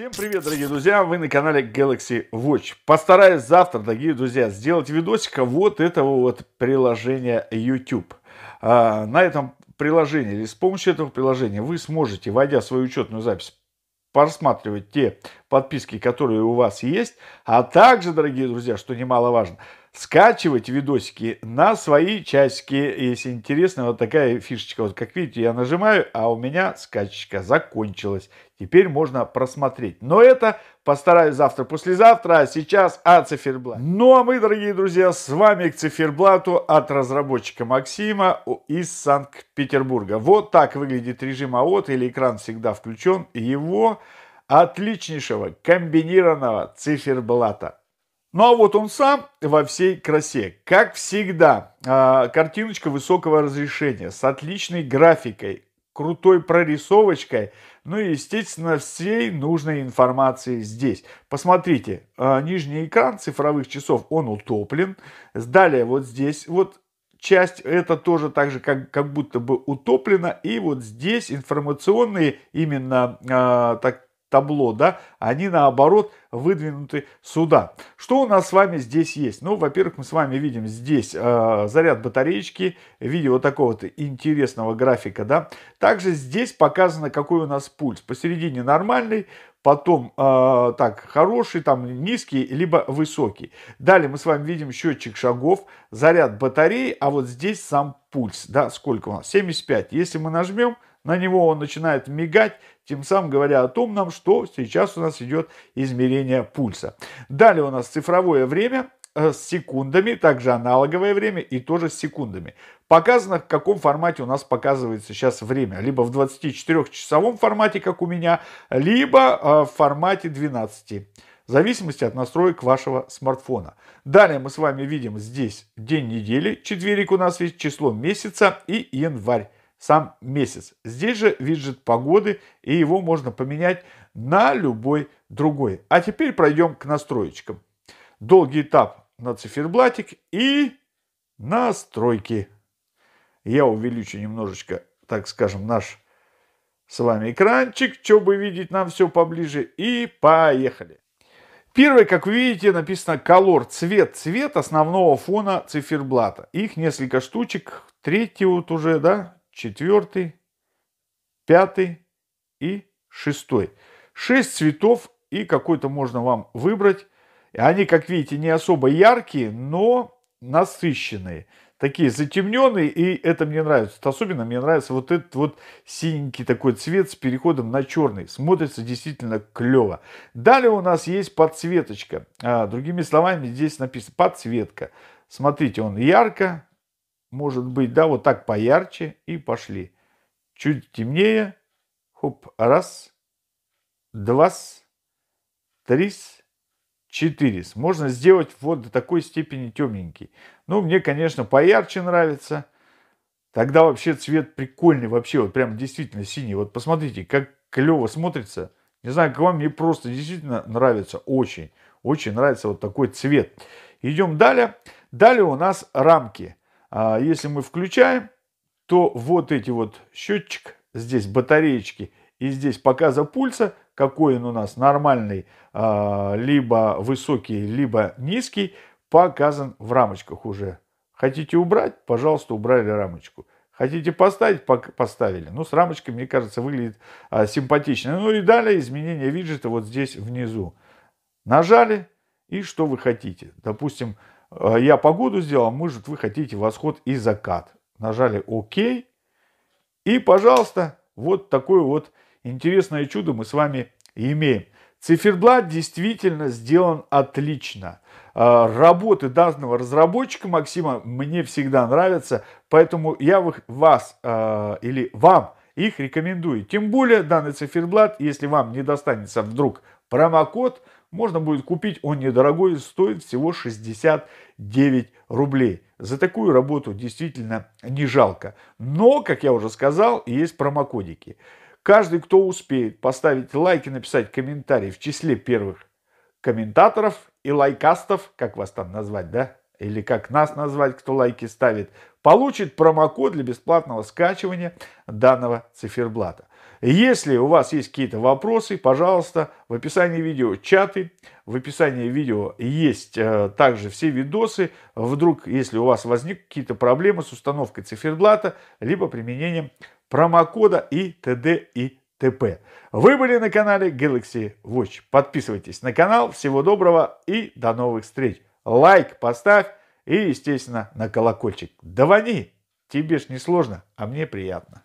Всем привет, дорогие друзья! Вы на канале Galaxy Watch. Постараюсь завтра, дорогие друзья, сделать видосика вот этого вот приложения YouTube. На этом приложении или с помощью этого приложения вы сможете, войдя в свою учетную запись, просматривать те подписки, которые у вас есть. А также, дорогие друзья, что немаловажно, скачивать видосики на свои часики. Если интересно, вот такая фишечка. Вот как видите, я нажимаю, а у меня скачечка закончилась. Теперь можно просмотреть. Но это постараюсь завтра, послезавтра. А сейчас о циферблате. Ну а мы, дорогие друзья, с вами к циферблату от разработчика Максима из Санкт-Петербурга. Вот так выглядит режим АОТ, или экран всегда включен, его отличнейшего комбинированного циферблата. Ну а вот он сам во всей красе. Как всегда, картиночка высокого разрешения с отличной графикой, крутой прорисовочкой, ну и, естественно, всей нужной информации здесь. Посмотрите, нижний экран цифровых часов, он утоплен. Далее вот здесь вот часть, это тоже так же, как будто бы утоплено. И вот здесь информационные именно табло, да, они наоборот выдвинуты сюда. Что у нас с вами здесь есть? Ну, во-первых, мы с вами видим здесь заряд батареечки в виде вот такого вот интересного графика, да. Также здесь показано, какой у нас пульс. Посередине нормальный, потом хороший, там низкий, либо высокий. Далее мы с вами видим счетчик шагов, заряд батареи, а вот здесь сам пульс, да, сколько у нас? 75. Если мы нажмем на него, он начинает мигать, тем самым говоря о том нам, что сейчас у нас идет измерение пульса. Далее у нас цифровое время с секундами, также аналоговое время и тоже с секундами. Показано, в каком формате у нас показывается сейчас время. Либо в 24-часовом формате, как у меня, либо в формате 12. В зависимости от настроек вашего смартфона. Далее мы с вами видим здесь день недели, четверик у нас есть, число месяца и январь. Сам месяц. Здесь же виджет погоды, и его можно поменять на любой другой. А теперь пройдем к настроечкам. Долгий этап на циферблатик и настройки. Я увеличу немножечко, так скажем, наш с вами экранчик, чтобы видеть нам все поближе. И поехали. Первое, как вы видите, написано color, цвет основного фона циферблата. Их несколько штучек. Третий вот уже, да? 4, 5 и 6. 6 цветов, и какой-то можно вам выбрать. Они, как видите, не особо яркие, но насыщенные. Такие затемненные, и это мне нравится. Особенно мне нравится вот этот вот синенький такой цвет с переходом на черный. Смотрится действительно клево. Далее у нас есть подсветочка. Другими словами, здесь написано подсветка. Смотрите, он ярко. Может быть, да, вот так поярче и пошли. Чуть темнее. Хоп, раз, два, три, четыре. Можно сделать вот до такой степени темненький. Ну, мне, конечно, поярче нравится. Тогда вообще цвет прикольный. Вообще, вот прям действительно синий. Вот посмотрите, как клево смотрится. Не знаю, как вам, мне просто действительно нравится. Очень, очень нравится вот такой цвет. Идем далее. Далее у нас рамки. Если мы включаем, то вот эти вот счетчик, здесь батареечки и здесь показа пульса, какой он у нас нормальный, либо высокий, либо низкий, показан в рамочках уже. Хотите убрать? Пожалуйста, убрали рамочку. Хотите поставить? Поставили. Ну, с рамочкой, мне кажется, выглядит симпатично. Ну и далее изменение виджета вот здесь внизу. Нажали, и что вы хотите? Допустим, я погоду сделал, может, вы хотите восход и закат. Нажали ОК. И, пожалуйста, вот такое вот интересное чудо мы с вами имеем. Циферблат действительно сделан отлично. Работы данного разработчика Максима мне всегда нравятся. Поэтому я вас или вам их рекомендую. Тем более, данный циферблат, если вам не достанется вдруг промокод, можно будет купить, он недорогой, стоит всего 69 рублей. За такую работу действительно не жалко. Но, как я уже сказал, есть промокодики. Каждый, кто успеет поставить лайк и написать комментарий в числе первых комментаторов и лайкастов, как вас там назвать, да? или как нас назвать, кто лайки ставит, получит промокод для бесплатного скачивания данного циферблата. Если у вас есть какие-то вопросы, пожалуйста, в описании видео чаты, в описании видео есть также все видосы. Вдруг, если у вас возникли какие-то проблемы с установкой циферблата, либо применением промокода и т.д. и т.п. Вы были на канале Galaxy Watch. Подписывайтесь на канал. Всего доброго и до новых встреч. Лайк поставь и, естественно, на колокольчик. Давани, тебе ж не сложно, а мне приятно.